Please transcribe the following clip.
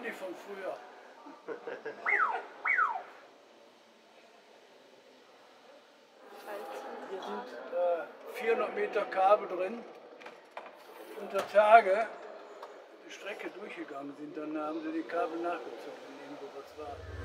Handy von früher. Hier sind 400 Meter Kabel drin. Unter Tage die Strecke durchgegangen sind, dann haben sie die Kabel nachgezogen, irgendwo was war.